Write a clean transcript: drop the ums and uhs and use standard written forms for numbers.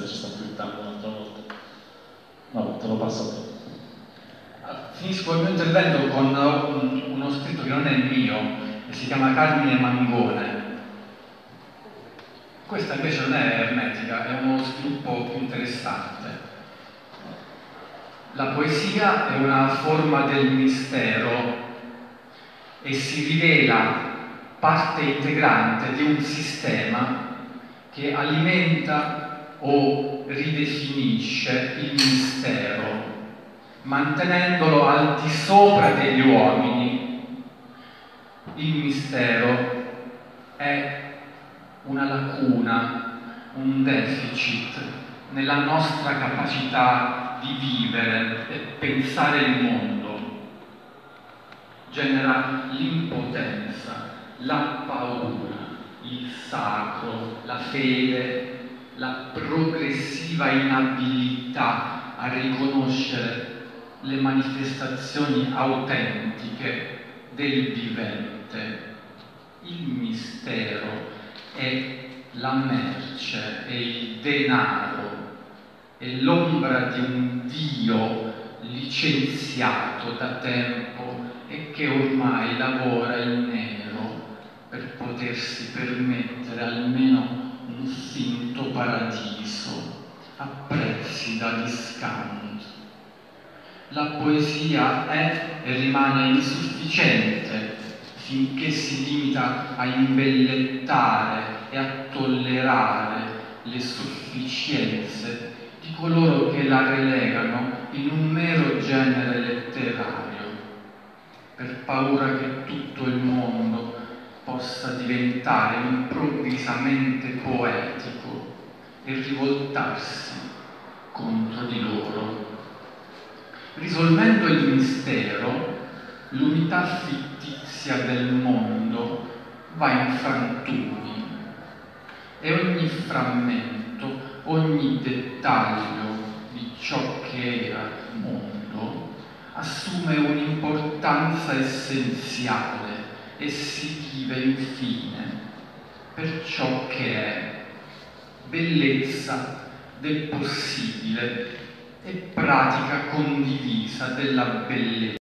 adesso sta frittando un'altra volta. Vabbè, te lo passo a te. Finisco il mio intervento con uno scritto che non è mio e si chiama Carmine Mangone. Questa invece non è ermetica, è uno sviluppo più interessante. La poesia è una forma del mistero e si rivela parte integrante di un sistema che alimenta o ridefinisce il mistero, mantenendolo al di sopra degli uomini. Il mistero è una lacuna, un deficit nella nostra capacità di vivere e pensare il mondo. Genera l'impotenza, la paura, il sacro, la fede, la progressiva inabilità a riconoscere le manifestazioni autentiche del vivente. Il mistero è la merce, è il denaro, è l'ombra di un Dio licenziato da tempo e che ormai lavora in nero per potersi permettere almeno un finto paradiso a prezzi da discount. La poesia è e rimane insufficiente finché si limita a imbellettare e a tollerare le sufficienze di coloro che la relegano in un mero genere letterario, per paura che tutto il mondo possa diventare improvvisamente poetico e rivoltarsi contro di loro. Risolvendo il mistero, l'unità fittizia del mondo va in frantumi e ogni frammento, ogni dettaglio di ciò che era mondo assume un'importanza essenziale e si vive infine per ciò che è bellezza del possibile e pratica condivisa della bellezza.